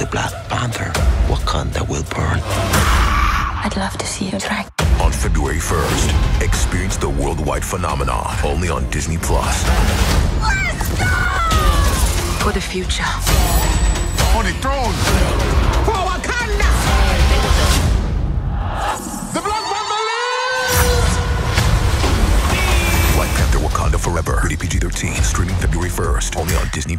the Black Panther, Wakanda will burn. I'd love to see you drag. On February 1st, experience the worldwide phenomenon only on Disney+. Let's go! For the future. For the throne. For Wakanda! The Black Panther lives! Black Panther Wakanda Forever. Rated PG-13. Streaming February 1st. Only on Disney+.